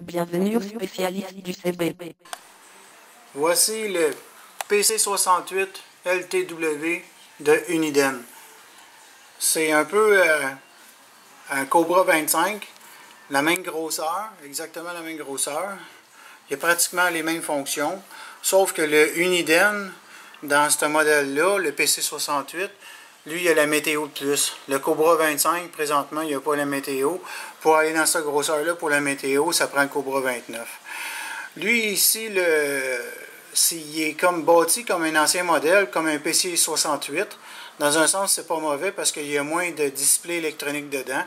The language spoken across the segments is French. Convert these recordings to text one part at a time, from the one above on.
Bienvenue aux spécialistes du CB. Voici le PC68 LTW de Uniden. C'est un peu un Cobra 25, la même grosseur, exactement la même grosseur. Il y a pratiquement les mêmes fonctions, sauf que le Uniden, dans ce modèle-là, le PC68, lui, il y a la météo de plus. Le Cobra 25, présentement, il n'y a pas la météo. Pour aller dans cette grosseur-là, pour la météo, ça prend le Cobra 29. Lui, ici, il est comme bâti comme un ancien modèle, comme un PC68. Dans un sens, c'est pas mauvais parce qu'il y a moins de display électronique dedans.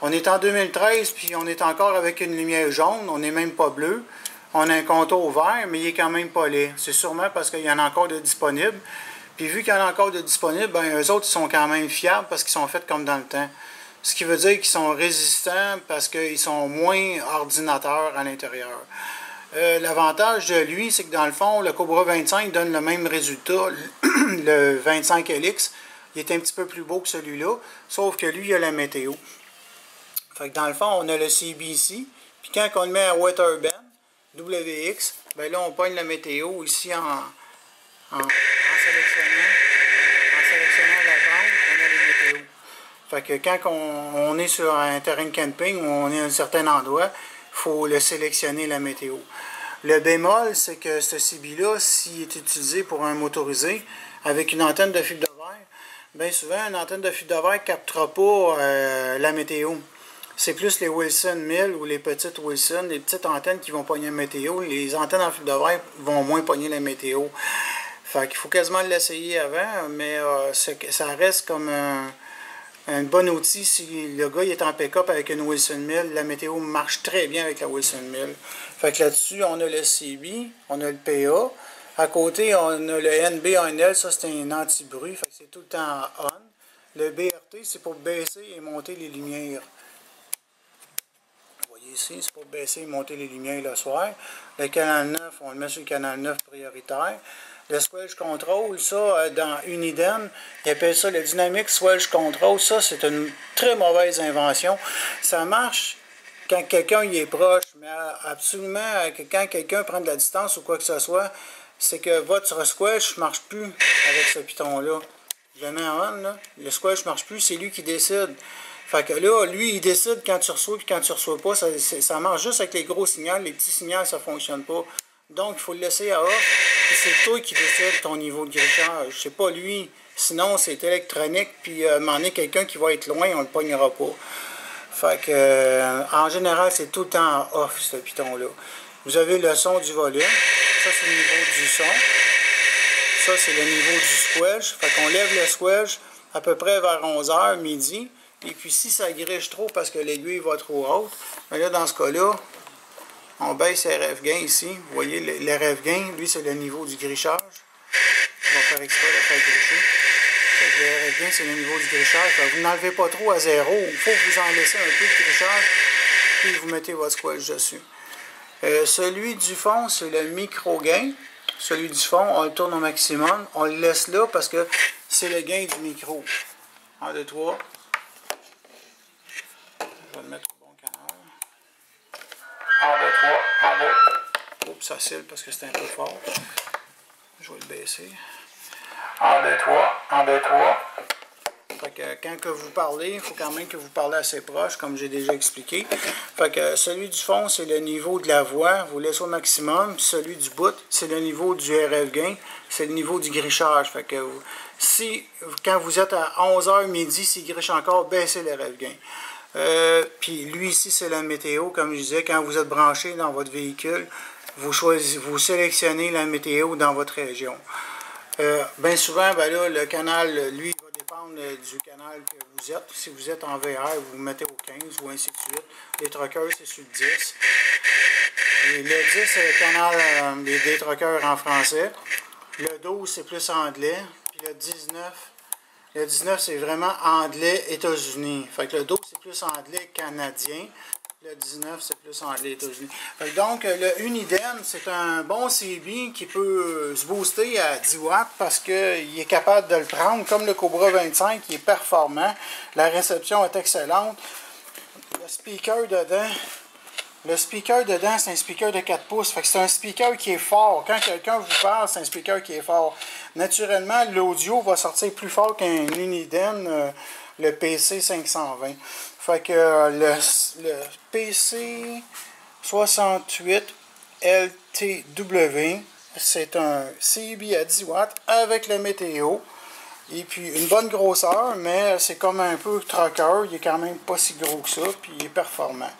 On est en 2013, puis on est encore avec une lumière jaune. On n'est même pas bleu. On a un contour vert, mais il n'est quand même pas laid. C'est sûrement parce qu'il y en a encore de disponibles. Puis vu qu'il y en a encore de disponibles, ben, eux autres ils sont quand même fiables parce qu'ils sont faits comme dans le temps. Ce qui veut dire qu'ils sont résistants parce qu'ils sont moins ordinateurs à l'intérieur. L'avantage de lui, c'est que dans le fond, le Cobra 25 donne le même résultat. Le 25LX, il est un petit peu plus beau que celui-là, sauf que lui, il a la météo. Fait que dans le fond, on a le CB ici. Puis quand on le met à Waterbend, WX, ben là, on pogne la météo ici en sélectionnant la bande, on a les météos. Fait que quand on est sur un terrain de camping ou on est à un certain endroit, il faut le sélectionner la météo. Le bémol, c'est que ce CB-là, s'il est utilisé pour un motorisé avec une antenne de fibre de verre, bien souvent, une antenne de fibre de verre ne captera pas la météo. C'est plus les Wilson 1000 ou les petites Wilson, les petites antennes qui vont pogner la météo. Les antennes en fibre de verre vont moins pogner la météo. Fait qu'il faut quasiment l'essayer avant, mais ça reste comme un bon outil. Si le gars il est en pick-up avec une Wilson 1000, la météo marche très bien avec la Wilson 1000. Fait que là-dessus, on a le CB, on a le PA. À côté, on a le NB1L, ça c'est un anti-bruit, fait que c'est tout le temps on. Le BRT, c'est pour baisser et monter les lumières. Vous voyez ici, c'est pour baisser et monter les lumières le soir. Le canal 9, on le met sur le canal 9 prioritaire. Le swelge control, ça, dans Uniden, ils appellent ça le dynamic swelge control. Ça, c'est une très mauvaise invention. Ça marche quand quelqu'un y est proche, mais absolument, quand quelqu'un prend de la distance ou quoi que ce soit, c'est que votre swelge ne marche plus avec ce piton-là. Je le mets en on, là. Le swelge ne marche plus, c'est lui qui décide. Fait que là, lui, il décide quand tu reçois et quand tu ne reçois pas. Ça marche juste avec les gros signaux. Les petits signaux, ça ne fonctionne pas. Donc, il faut le laisser à off, puis c'est toi qui décide ton niveau de grichage. C'est pas lui, sinon c'est électronique, puis m'en est quelqu'un qui va être loin, on le pognera pas. Fait que, en général, c'est tout le temps off, ce piton-là. Vous avez le son du volume, ça c'est le niveau du son, ça c'est le niveau du squelch. Fait qu'on lève le squelch à peu près vers 11h, midi, et puis si ça griche trop parce que l'aiguille va trop haute, mais là, dans ce cas-là, on baisse RF gain ici. Vous voyez, le RF gain, lui, c'est le niveau du grichage. On va faire exprès de faire gricher. Le RF gain, c'est le niveau du grichage. Vous n'enlevez pas trop à zéro. Il faut que vous en laissez un peu de grichage. Puis vous mettez votre squelch dessus. Celui du fond, c'est le micro gain. Celui du fond, on le tourne au maximum. On le laisse là parce que c'est le gain du micro. 1, 2, 3. Je vais le mettre au bon canal. 1, 2, 3, 1, 2. Oups, ça cille parce que c'est un peu fort. Je vais le baisser. 1, 2, 3, 1, 2, 3. Fait que quand que vous parlez, il faut quand même que vous parlez assez proche, comme j'ai déjà expliqué. Fait que celui du fond, c'est le niveau de la voix. Vous laissez au maximum. Puis celui du bout, c'est le niveau du RF gain. C'est le niveau du grichage. Fait que si, quand vous êtes à 11h midi, s'il griche encore, baissez le RF gain. Puis lui ici c'est la météo, comme je disais, quand vous êtes branché dans votre véhicule, vous sélectionnez la météo dans votre région. Bien souvent, ben là, le canal, lui, il va dépendre du canal que vous êtes. Si vous êtes en VR, vous mettez au 15 ou ainsi de suite. Les truckers, c'est sur le 10. Et le 10, c'est le canal des truckers en français. Le 12, c'est plus anglais. Puis le 19... Le 19, c'est vraiment anglais États-Unis. Fait que le 12, c'est plus anglais canadien. Le 19, c'est plus anglais États-Unis. Fait que donc, le Uniden, c'est un bon CB qui peut se booster à 10 watts parce qu'il est capable de le prendre. Comme le Cobra 25, il est performant. La réception est excellente. Le speaker dedans, Le speaker dedans, c'est un speaker de 4 pouces. Fait que c'est un speaker qui est fort. Quand quelqu'un vous parle, c'est un speaker qui est fort. Naturellement, l'audio va sortir plus fort qu'un Uniden, le PC520. Fait que le PC68 LTW, c'est un CB à 10 watts avec le météo. Et puis une bonne grosseur, mais c'est comme un peu trucker. Il est quand même pas si gros que ça, puis il est performant.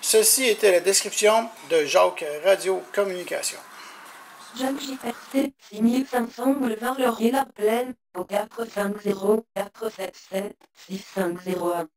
Ceci était la description de Jacques Radio Communication. Jacques JPC, 6500 boulevard Laurier-la-Plaine, au 450 477 6501.